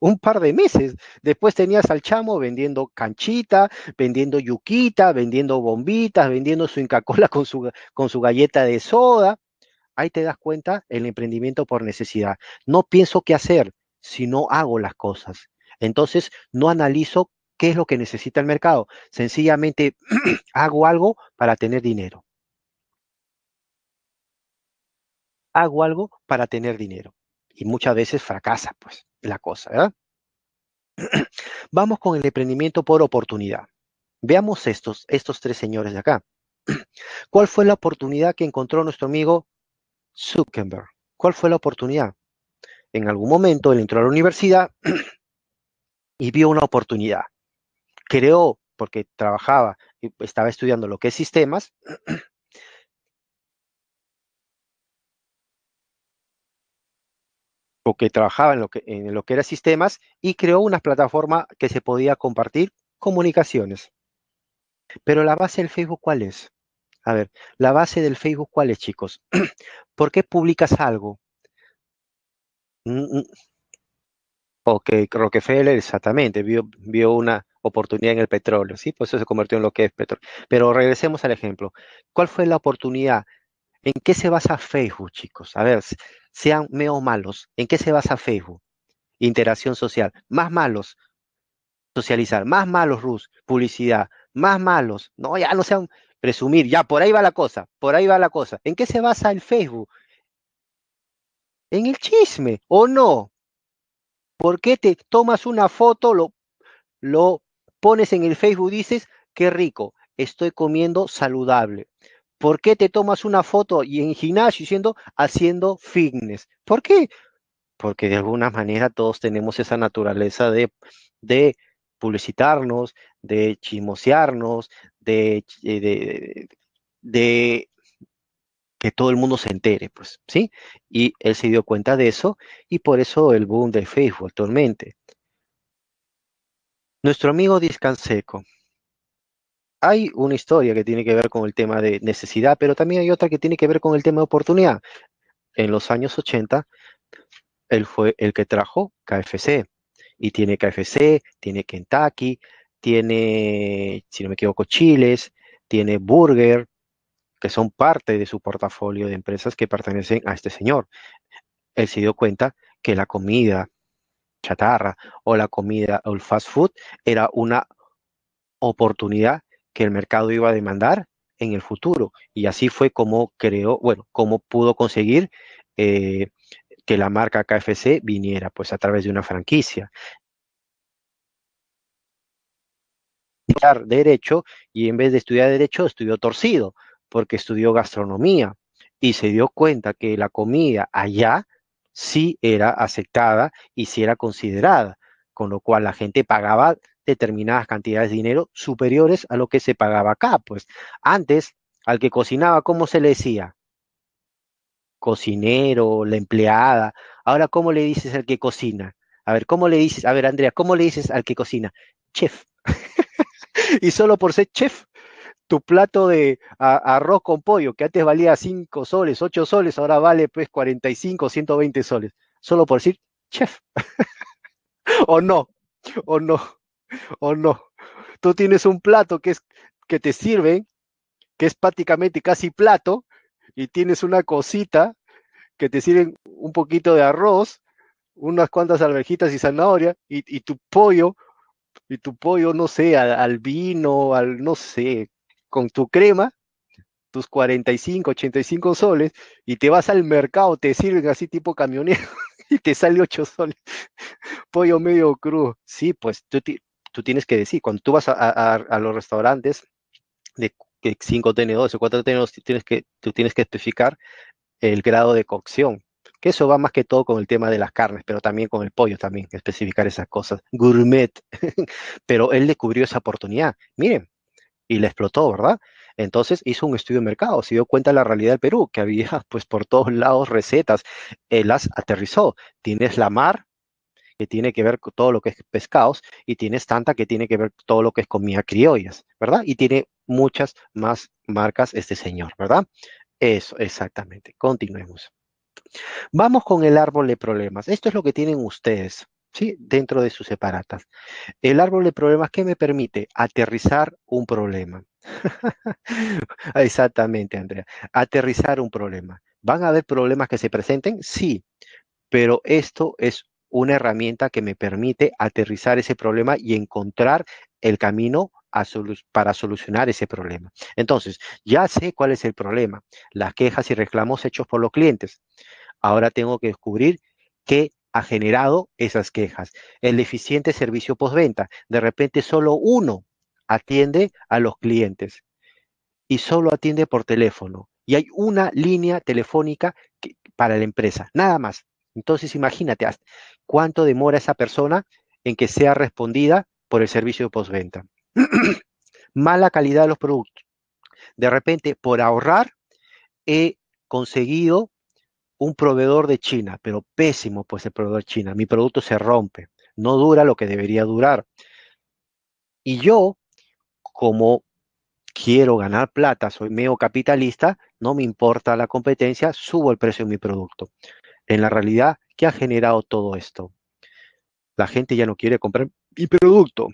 Un par de meses. Después tenías al chamo vendiendo canchita, vendiendo yuquita, vendiendo bombitas, vendiendo su Inca-Cola con su galleta de soda. Ahí te das cuenta el emprendimiento por necesidad. No pienso qué hacer, sino hago las cosas. Entonces, no analizo qué es lo que necesita el mercado. Sencillamente, hago algo para tener dinero. Hago algo para tener dinero. Y muchas veces fracasa, pues, la cosa, ¿verdad? Vamos con el emprendimiento por oportunidad. Veamos estos tres señores de acá. ¿Cuál fue la oportunidad que encontró nuestro amigo Zuckerberg? ¿Cuál fue la oportunidad? En algún momento él entró a la universidad y vio una oportunidad. Creó, porque trabajaba, estaba estudiando lo que es sistemas, que trabajaba en lo que era sistemas y creó una plataforma que se podía compartir comunicaciones. Pero la base del Facebook, ¿cuál es? A ver, la base del Facebook, ¿cuál es, chicos? ¿Por qué publicas algo? Ok, Rockefeller, exactamente, vio una oportunidad en el petróleo, ¿sí? Por eso se convirtió en lo que es petróleo. Pero regresemos al ejemplo. ¿Cuál fue la oportunidad? ¿En qué se basa Facebook, chicos? A ver, sean meos malos. ¿En qué se basa Facebook? Interacción social. Más malos. Socializar. Más malos, Rus. Publicidad. Más malos. No, ya no sean presumir. Ya, por ahí va la cosa. Por ahí va la cosa. ¿En qué se basa el Facebook? En el chisme, ¿o no? ¿Por qué te tomas una foto, lo pones en el Facebook, dices, qué rico, estoy comiendo saludable? ¿Por qué te tomas una foto y en gimnasio diciendo haciendo fitness? ¿Por qué? Porque de alguna manera todos tenemos esa naturaleza de publicitarnos, de chismosearnos, de que todo el mundo se entere, pues, ¿sí? Y él se dio cuenta de eso, y por eso el boom de Facebook actualmente. Nuestro amigo Discanseco. Hay una historia que tiene que ver con el tema de necesidad, pero también hay otra que tiene que ver con el tema de oportunidad. En los años 80, él fue el que trajo KFC. Y tiene KFC, tiene Kentucky, tiene, si no me equivoco, Chili's, tiene Burger, que son parte de su portafolio de empresas que pertenecen a este señor. Él se dio cuenta que la comida chatarra o la comida o el fast food era una oportunidad que el mercado iba a demandar en el futuro. Y así fue como creó, bueno, como pudo conseguir que la marca KFC viniera, pues, a través de una franquicia. Estudiar derecho, y en vez de estudiar derecho, estudió torcido, porque estudió gastronomía y se dio cuenta que la comida allá sí era aceptada y sí era considerada, con lo cual la gente pagaba determinadas cantidades de dinero superiores a lo que se pagaba acá. Pues antes, al que cocinaba, ¿cómo se le decía? Cocinero, la empleada. Ahora, ¿cómo le dices al que cocina? A ver, ¿cómo le dices? A ver, Andrea, ¿cómo le dices al que cocina? Chef. Y solo por ser chef, tu plato de arroz con pollo, que antes valía 5 soles, 8 soles, ahora vale pues 45, 120 soles. Solo por decir chef. O no, o no, o no. Tú tienes un plato que te sirven, que es prácticamente casi plato, y tienes una cosita que te sirven un poquito de arroz, unas cuantas alverjitas y zanahoria, y tu pollo, no sé, al vino, al no sé, con tu crema, tus 45, 85 soles, y te vas al mercado, te sirven así tipo camionero, y te sale 8 soles, pollo medio crudo. Sí, pues tú tienes que decir, cuando tú vas a los restaurantes de 5 tenedores o 4 tenedores, tú tienes que especificar el grado de cocción, que eso va más que todo con el tema de las carnes, pero también con el pollo, también especificar esas cosas, gourmet. Pero él descubrió esa oportunidad, miren, y la explotó, ¿verdad? Entonces hizo un estudio de mercado, se dio cuenta de la realidad del Perú, que había pues por todos lados recetas, las aterrizó. Tienes la mar, que tiene que ver con todo lo que es pescados, y tienes tanta, que tiene que ver con todo lo que es comida criollas, ¿verdad? Y tiene muchas más marcas este señor, ¿verdad? Eso, exactamente. Continuemos. Vamos con el árbol de problemas. Esto es lo que tienen ustedes, ¿sí? Dentro de sus separatas. El árbol de problemas que me permite aterrizar un problema. Exactamente, Andrea. Aterrizar un problema. ¿Van a haber problemas que se presenten? Sí, pero esto es una herramienta que me permite aterrizar ese problema y encontrar el camino para solucionar ese problema. Entonces, ya sé cuál es el problema, las quejas y reclamos hechos por los clientes. Ahora tengo que descubrir qué ha generado esas quejas. El deficiente servicio postventa. De repente solo uno atiende a los clientes y solo atiende por teléfono. Y hay una línea telefónica para la empresa, nada más. Entonces, imagínate cuánto demora esa persona en que sea respondida por el servicio de postventa. Mala calidad de los productos. De repente, por ahorrar, he conseguido un proveedor de China, pero pésimo pues el proveedor de China. Mi producto se rompe, no dura lo que debería durar. Y yo, como quiero ganar plata, soy medio capitalista, no me importa la competencia, subo el precio de mi producto. En la realidad, ¿qué ha generado todo esto? La gente ya no quiere comprar mi producto.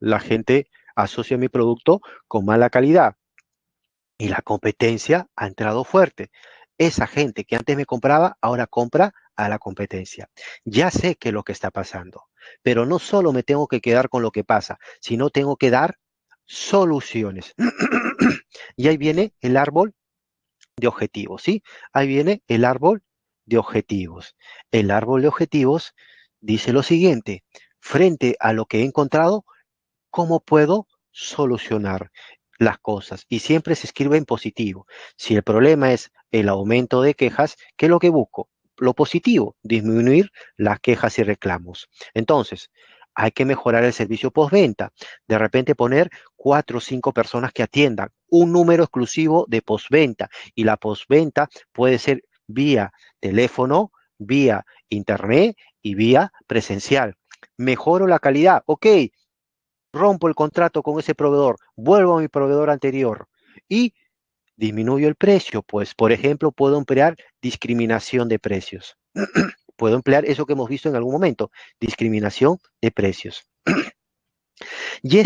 La gente asocia mi producto con mala calidad. Y la competencia ha entrado fuerte. Esa gente que antes me compraba, ahora compra a la competencia. Ya sé qué es lo que está pasando. Pero no solo me tengo que quedar con lo que pasa, sino tengo que dar soluciones. Y ahí viene el árbol de objetivos, ¿sí? Ahí viene el árbol de objetivos. El árbol de objetivos dice lo siguiente. Frente a lo que he encontrado, ¿cómo puedo solucionar las cosas? Y siempre se escribe en positivo. Si el problema es el aumento de quejas, ¿qué es lo que busco? Lo positivo, disminuir las quejas y reclamos. Entonces, hay que mejorar el servicio postventa. De repente poner 4 o 5 personas que atiendan, un número exclusivo de postventa, y la postventa puede ser vía teléfono, vía internet y vía presencial. Mejoro la calidad, ok, rompo el contrato con ese proveedor, vuelvo a mi proveedor anterior y disminuyo el precio. Pues, por ejemplo, puedo emplear discriminación de precios. Puedo emplear eso que hemos visto en algún momento, discriminación de precios. Y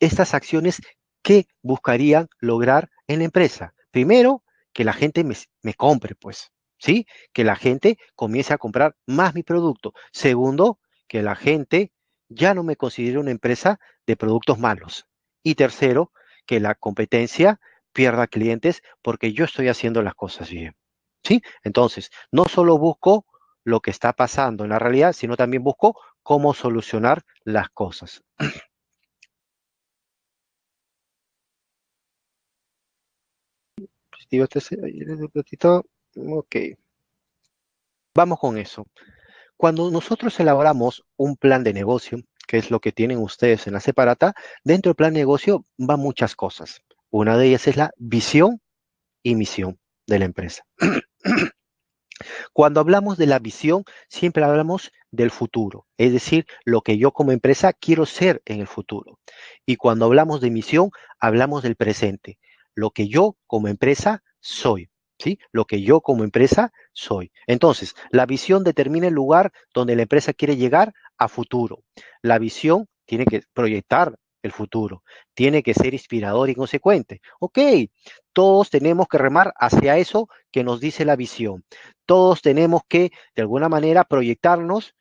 estas acciones, ¿qué buscarían lograr en la empresa? Primero, que la gente me compre, pues, ¿sí? Que la gente comience a comprar más mi producto. Segundo, que la gente ya no me considere una empresa de productos malos. Y tercero, que la competencia pierda clientes porque yo estoy haciendo las cosas bien, ¿sí? Entonces, no solo busco lo que está pasando en la realidad, sino también busco cómo solucionar las cosas. Ok. Vamos con eso. Cuando nosotros elaboramos un plan de negocio, que es lo que tienen ustedes en la separata, dentro del plan de negocio van muchas cosas. Una de ellas es la visión y misión de la empresa. Cuando hablamos de la visión, siempre hablamos del futuro, es decir, lo que yo como empresa quiero ser en el futuro. Y cuando hablamos de misión, hablamos del presente, lo que yo como empresa soy, ¿sí? Lo que yo como empresa soy. Entonces, la visión determina el lugar donde la empresa quiere llegar a futuro. La visión tiene que proyectar el futuro, tiene que ser inspirador y consecuente. Ok, todos tenemos que remar hacia eso que nos dice la visión. Todos tenemos que, de alguna manera, proyectarnos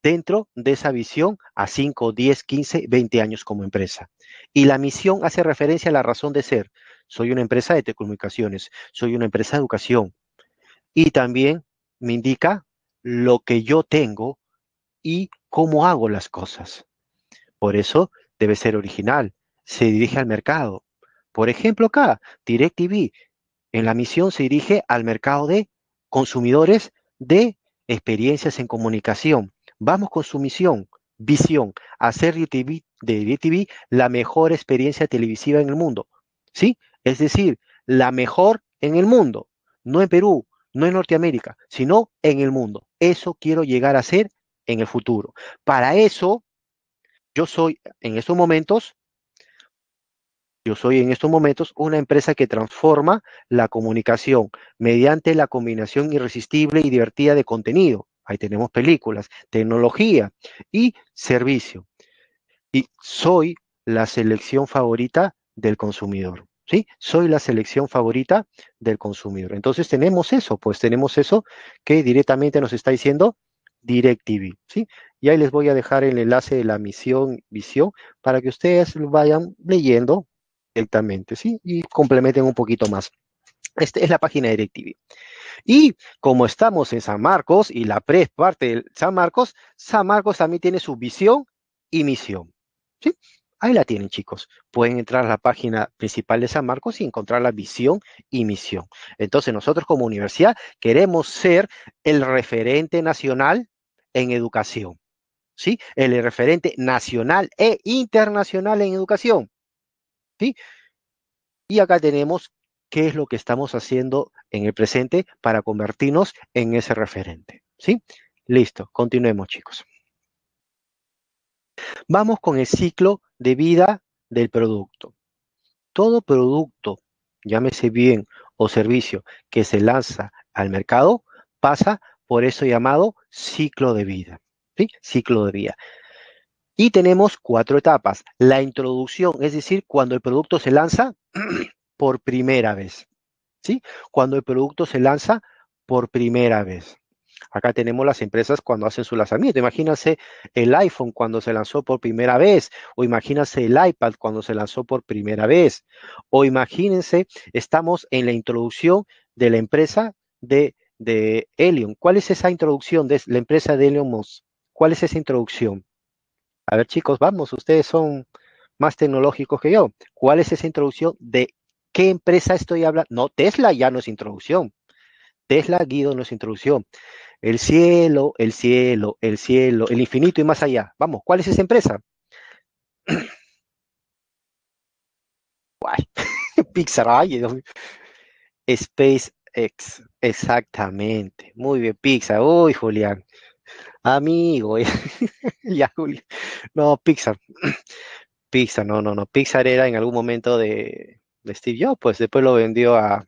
dentro de esa visión a 5, 10, 15, 20 años como empresa. Y la misión hace referencia a la razón de ser. Soy una empresa de telecomunicaciones, soy una empresa de educación. Y también me indica lo que yo tengo y cómo hago las cosas. Por eso debe ser original, se dirige al mercado. Por ejemplo, acá, DirecTV, en la misión se dirige al mercado de consumidores de experiencias en comunicación. Vamos con su misión, visión, hacer de DirecTV la mejor experiencia televisiva en el mundo, ¿sí? Es decir, la mejor en el mundo, no en Perú, no en Norteamérica, sino en el mundo. Eso quiero llegar a ser en el futuro. Para eso, yo soy en estos momentos una empresa que transforma la comunicación mediante la combinación irresistible y divertida de contenido. Ahí tenemos películas, tecnología y servicio. Y soy la selección favorita del consumidor, ¿sí? Soy la selección favorita del consumidor. Entonces tenemos eso, pues tenemos eso que directamente nos está diciendo DirecTV, ¿sí? Y ahí les voy a dejar el enlace de la misión, visión, para que ustedes lo vayan leyendo directamente, ¿sí? Y complementen un poquito más. Esta es la página de DirecTV. Y como estamos en San Marcos y la parte de San Marcos también tiene su visión y misión, ¿sí? Ahí la tienen, chicos. Pueden entrar a la página principal de San Marcos y encontrar la visión y misión. Entonces, nosotros como universidad queremos ser el referente nacional en educación, ¿sí? El referente nacional e internacional en educación, ¿sí? Y acá tenemos qué es lo que estamos haciendo en el presente para convertirnos en ese referente, ¿sí? Listo, continuemos, chicos. Vamos con el ciclo de vida del producto. Todo producto, llámese bien o servicio, que se lanza al mercado, pasa por eso llamado ciclo de vida, ¿sí? Ciclo de vida. Y tenemos 4 etapas. La introducción, es decir, cuando el producto se lanza por primera vez, ¿sí? Cuando el producto se lanza por primera vez. Acá tenemos las empresas cuando hacen su lanzamiento. Imagínense el iPhone cuando se lanzó por primera vez, o imagínense el iPad cuando se lanzó por primera vez, o imagínense, estamos en la introducción de la empresa de Elon. ¿Cuál es esa introducción de la empresa de Elon Musk? ¿Cuál es esa introducción? A ver, chicos, vamos, ustedes son más tecnológicos que yo. ¿Cuál es esa introducción? ¿De qué empresa estoy hablando? No, Tesla ya no es introducción. Tesla, Guido, no es introducción. El cielo, el cielo, el cielo, el infinito y más allá. Vamos, ¿cuál es esa empresa? Guay. Pixar, ay, SpaceX, exactamente. Muy bien, Pixar. Uy, Julián. Amigo, ya, Julián. No, Pixar. Pixar, no. Pixar era en algún momento de Steve Jobs, pues después lo vendió a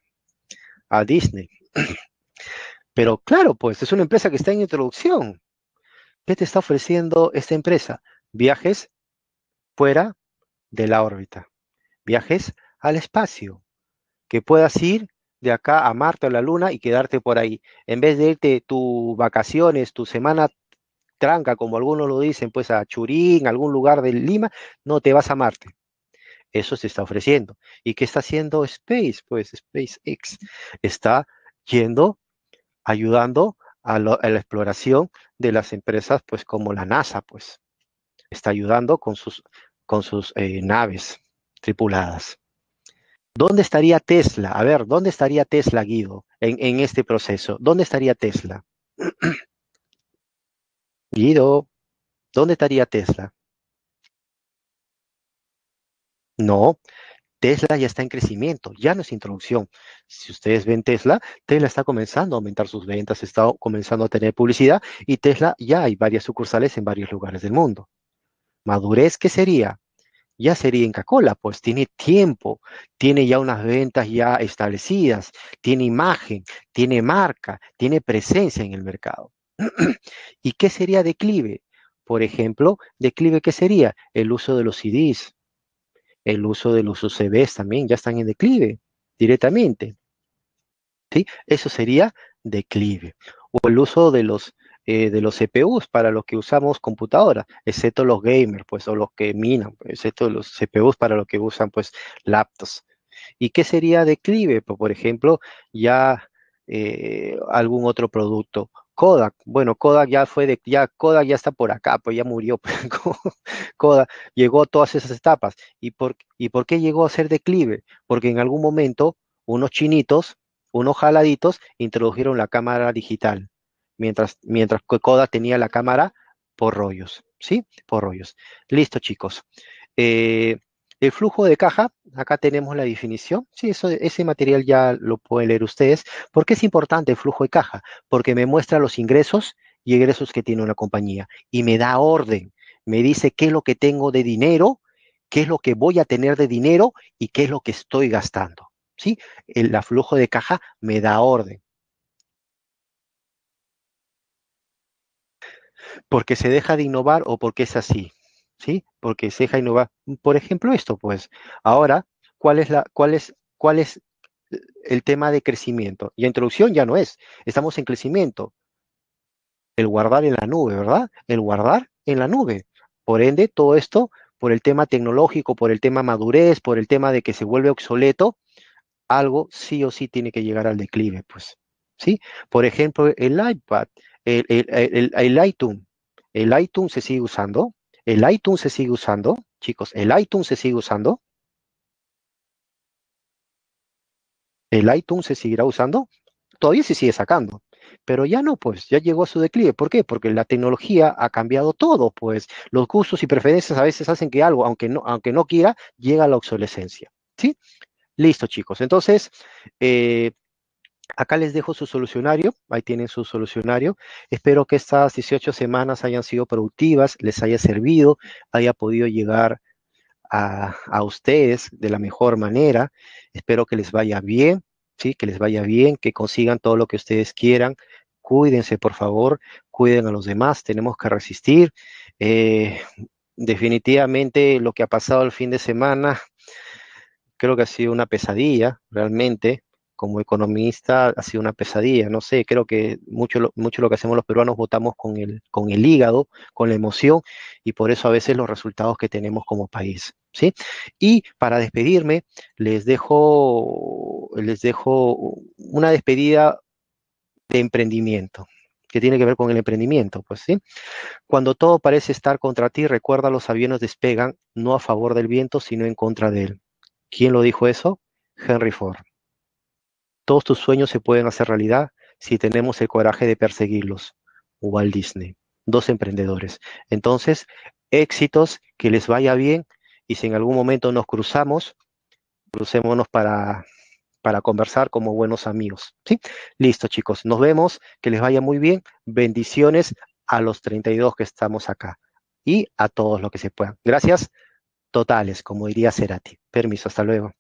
Disney. Pero claro, pues es una empresa que está en introducción. ¿Qué te está ofreciendo esta empresa? Viajes fuera de la órbita. Viajes al espacio. Que puedas ir de acá a Marte o la Luna y quedarte por ahí. En vez de irte tus vacaciones, tu semana tranca, como algunos lo dicen, pues a Churín, algún lugar de Lima, no, te vas a Marte. Eso se está ofreciendo. ¿Y qué está haciendo Space? Pues SpaceX está yendo, ayudando a la exploración de las empresas, pues como la NASA, pues. Está ayudando con sus naves tripuladas. ¿Dónde estaría Tesla? A ver, ¿dónde estaría Tesla, Guido, en este proceso? ¿Dónde estaría Tesla? Guido, ¿dónde estaría Tesla? No, Tesla ya está en crecimiento, ya no es introducción. Si ustedes ven Tesla, Tesla está comenzando a aumentar sus ventas, está comenzando a tener publicidad y Tesla ya hay varias sucursales en varios lugares del mundo. ¿Madurez qué sería? Ya sería Inca-Cola, pues tiene tiempo, tiene ya unas ventas ya establecidas, tiene imagen, tiene marca, tiene presencia en el mercado. ¿Y qué sería declive? Por ejemplo, declive, ¿qué sería? El uso de los CDs, el uso de los UCBs también, ya están en declive directamente. ¿Sí? Eso sería declive. O el uso de los CPUs para los que usamos computadoras, excepto los gamers, pues, o los que minan, excepto los CPUs para los que usan, pues, laptops. ¿Y qué sería declive? Pues, por ejemplo, ya algún otro producto. Kodak, bueno, Kodak ya fue Kodak ya está por acá, pues ya murió. Pues, Kodak llegó a todas esas etapas. ¿Y por qué llegó a ser declive? Porque en algún momento unos chinitos, unos jaladitos, introdujeron la cámara digital, mientras Kodak tenía la cámara por rollos, ¿sí? Por rollos. Listo, chicos. El flujo de caja, acá tenemos la definición. Sí, ese material ya lo pueden leer ustedes. ¿Por qué es importante el flujo de caja? Porque me muestra los ingresos y egresos que tiene una compañía. Y me da orden. Me dice qué es lo que tengo de dinero, qué es lo que voy a tener de dinero y qué es lo que estoy gastando. ¿Sí? El flujo de caja me da orden. Porque se deja de innovar o porque es así. ¿Sí? Porque se deja innovar. Por ejemplo, esto, pues. Ahora, ¿cuál es el tema de crecimiento? Y introducción ya no es. Estamos en crecimiento. El guardar en la nube, ¿verdad? El guardar en la nube. Por ende, todo esto, por el tema tecnológico, por el tema madurez, por el tema de que se vuelve obsoleto, algo sí o sí tiene que llegar al declive, pues. ¿Sí? Por ejemplo, el iPad, el iTunes. El iTunes se sigue usando. El iTunes se sigue usando, chicos, el iTunes se sigue usando. El iTunes se seguirá usando, todavía se sigue sacando, pero ya no, pues, ya llegó a su declive. ¿Por qué? Porque la tecnología ha cambiado todo, pues, los gustos y preferencias a veces hacen que algo, aunque no quiera, llega a la obsolescencia, ¿sí? Listo, chicos, entonces, acá les dejo su solucionario, ahí tienen su solucionario. Espero que estas 18 semanas hayan sido productivas, les haya servido, haya podido llegar a ustedes de la mejor manera. Espero que les vaya bien, ¿sí? Que les vaya bien, que consigan todo lo que ustedes quieran. Cuídense, por favor, cuiden a los demás, tenemos que resistir. Definitivamente lo que ha pasado el fin de semana, creo que ha sido una pesadilla, realmente. Como economista ha sido una pesadilla, no sé, creo que mucho lo que hacemos los peruanos votamos con el hígado, con la emoción, y por eso a veces los resultados que tenemos como país, ¿sí? Y para despedirme, les dejo una despedida de emprendimiento, que tiene que ver con el emprendimiento, pues, ¿sí? Cuando todo parece estar contra ti, recuerda, los aviones despegan, no a favor del viento, sino en contra de él. ¿Quién lo dijo eso? Henry Ford. Todos tus sueños se pueden hacer realidad si tenemos el coraje de perseguirlos. Walt Disney, dos emprendedores. Entonces, éxitos, que les vaya bien, y si en algún momento nos cruzamos, crucémonos para conversar como buenos amigos, ¿sí? Listo, chicos, nos vemos, que les vaya muy bien, bendiciones a los 32 que estamos acá y a todos los que se puedan. Gracias totales, como diría Cerati. Permiso, hasta luego.